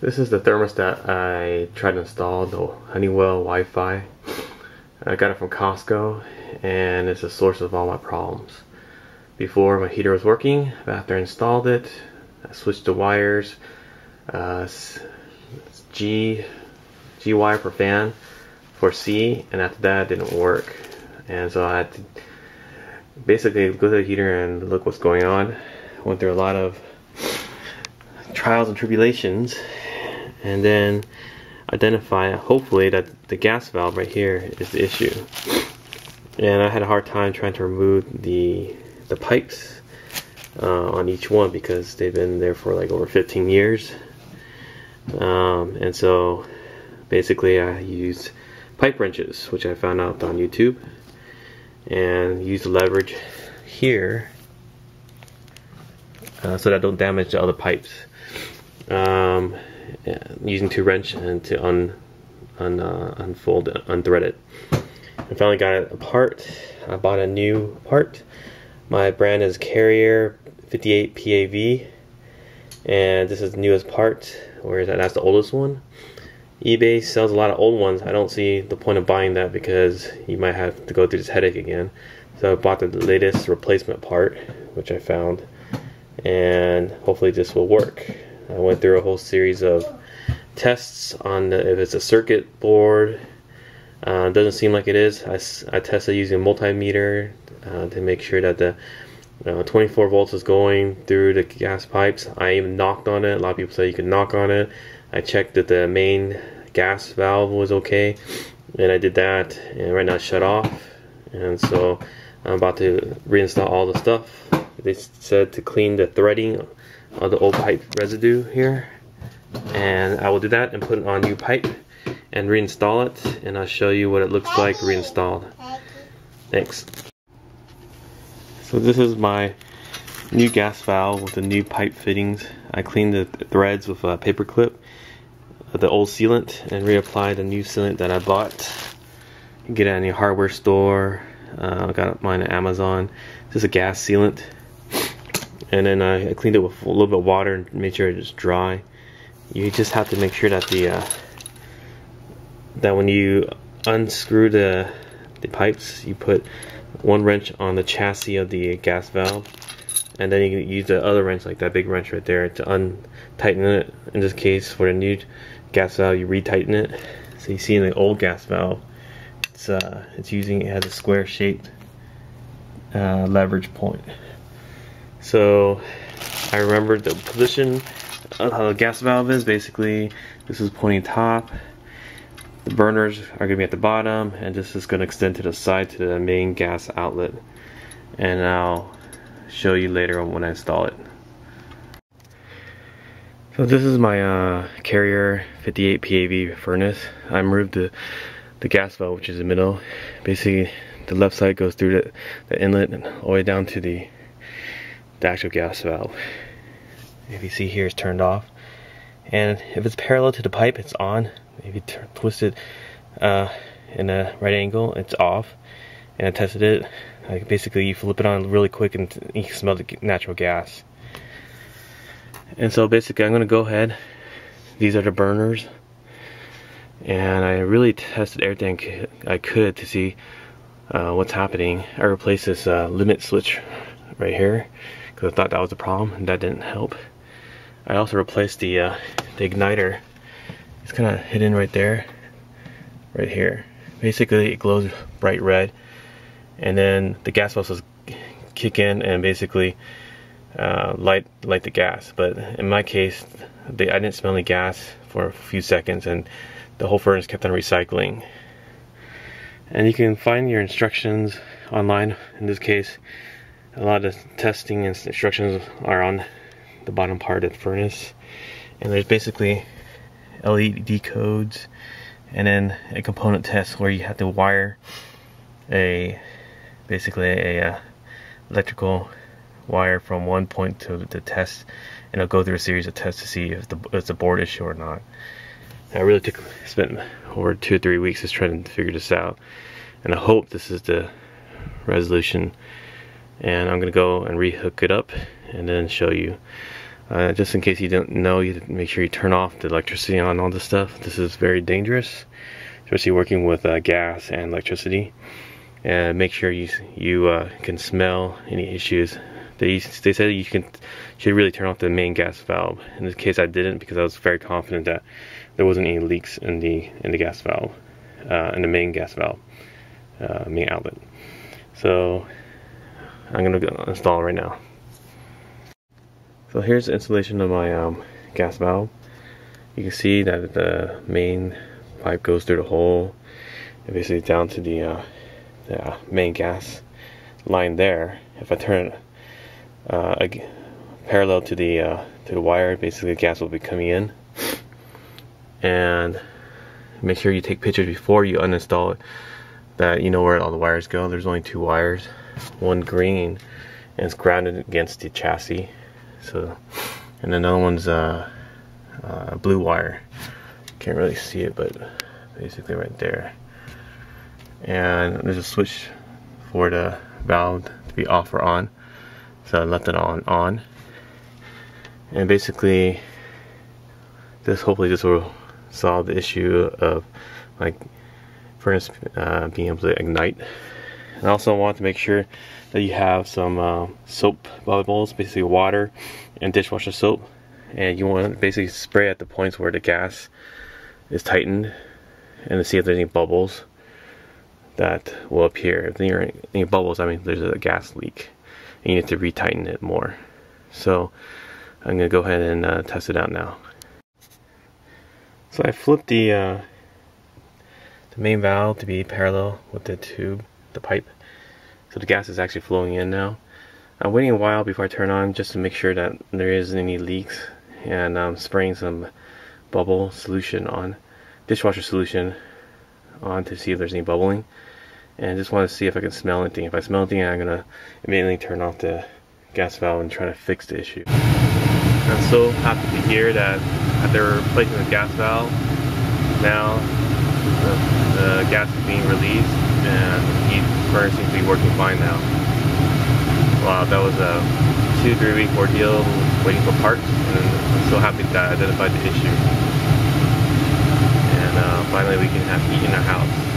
This is the thermostat I tried to install, the Honeywell Wi-Fi. I got it from Costco, and it's the source of all my problems. Before, my heater was working, but after I installed it, I switched the wires. G wire for fan for C, and after that it didn't work, and so I had to basically go to the heater and look what's going on. Went through a lot of trials and tribulations, and then identify hopefully that the gas valve right here is the issue. And I had a hard time trying to remove the pipes on each one because they've been there for like over 15 years. And so basically I used pipe wrenches, which I found out on YouTube, and used leverage here so that I don't damage the other pipes, using two wrench and to unfold it, unthread it. I finally got it apart. I bought a new part. My brand is Carrier 58PAV, and this is the newest part. Where is that? That's the oldest one. eBay sells a lot of old ones. I don't see the point of buying that because you might have to go through this headache again. So I bought the latest replacement part, which I found, and hopefully this will work. I went through a whole series of tests on if it's a circuit board. Doesn't seem like it is. I tested using a multimeter to make sure that the 24 volts is going through the gas pipes. I even knocked on it. A lot of people say you can knock on it. I checked that the main gas valve was okay, and I did that, and right now it's shut off, and so I'm about to reinstall all the stuff. They said to clean the threading of the old pipe residue here, and I will do that and put it on new pipe and reinstall it, and I'll show you what it looks like reinstalled. Thanks. So this is my new gas valve with the new pipe fittings. I cleaned the threads with a paper clip, the old sealant, and reapplied the new sealant that I bought. You can get it at any hardware store. I got mine at Amazon. This is a gas sealant. And then I cleaned it with a little bit of water and made sure it's dry. You just have to make sure that the that when you unscrew the pipes, you put one wrench on the chassis of the gas valve, and then you can use the other wrench, like that big wrench right there, to untighten it. In this case, for the new gas valve, you retighten it. So you see in the old gas valve, it has a square-shaped leverage point. So I remembered the position of how the gas valve is. Basically, this is pointing top. The burners are going to be at the bottom, and this is going to extend to the side to the main gas outlet, and I'll show you later when I install it. So this is my Carrier 58 PAV furnace. I moved the gas valve, which is in the middle. Basically the left side goes through the inlet and all the way down to the actual gas valve. If you see here, it's turned off, and if it's parallel to the pipe, it's on. If you twist it in a right angle, it's off. And I tested it. Basically, you flip it on really quick and you can smell the natural gas. And so basically, I'm going to go ahead. These are the burners. And I really tested everything I could to see what's happening. I replaced this limit switch right here because I thought that was the problem, and that didn't help. I also replaced the igniter. It's kind of hidden right there, right here. Basically, it glows bright red, and then the gas vessels kick in and basically light the gas. But in my case, I didn't smell any gas for a few seconds, and the whole furnace kept on recycling. And you can find your instructions online. In this case, a lot of the testing and instructions are on the bottom part of the furnace, and there's basically LED codes, and then a component test where you have to wire basically a electrical wire from one point to the test, and I'll go through a series of tests to see if it's a board issue or not. I really spent over 2 or 3 weeks just trying to figure this out, and I hope this is the resolution. And I'm gonna go and rehook it up and then show you. Just in case you don't know, you have to make sure you turn off the electricity on all this stuff. This is very dangerous, especially working with gas and electricity. And make sure you can smell any issues. They said you should really turn off the main gas valve. In this case, I didn't, because I was very confident that there wasn't any leaks in the gas valve, in the main gas valve, main outlet. So I'm gonna go install right now. So here's the installation of my gas valve. You can see that the main pipe goes through the hole and basically down to the main gas line there. If I turn it parallel to the wire, basically the gas will be coming in. And make sure you take pictures before you uninstall it, that you know where all the wires go. There's only two wires, one green, and it's grounded against the chassis. So, and another one's a blue wire. Can't really see it, but basically right there. And there's a switch for the valve to be off or on. So I left it on. And basically, hopefully this will solve the issue of like furnace being able to ignite. And I also want to make sure that you have some soap bubbles, basically water and dishwasher soap, and you want to basically spray at the points where the gas is tightened and to see if there's any bubbles that will appear. If there are any bubbles, I mean there's a gas leak and you need to retighten it more. So I'm gonna go ahead and test it out now. So I flipped the main valve to be parallel with the tube, the pipe, so the gas is actually flowing in now. I'm waiting a while before I turn on just to make sure that there isn't any leaks, and I'm spraying some bubble solution on, dishwasher solution on, to see if there's any bubbling. And I just want to see if I can smell anything. If I smell anything, I'm gonna immediately turn off the gas valve and try to fix the issue. I'm so happy to hear that they're replacing the gas valve now. The gas is being released and the heat furnace seems to be working fine now. Wow, that was a 2-3 week ordeal waiting for parts, and I'm so happy that I identified the issue. And finally we can have heat in our house.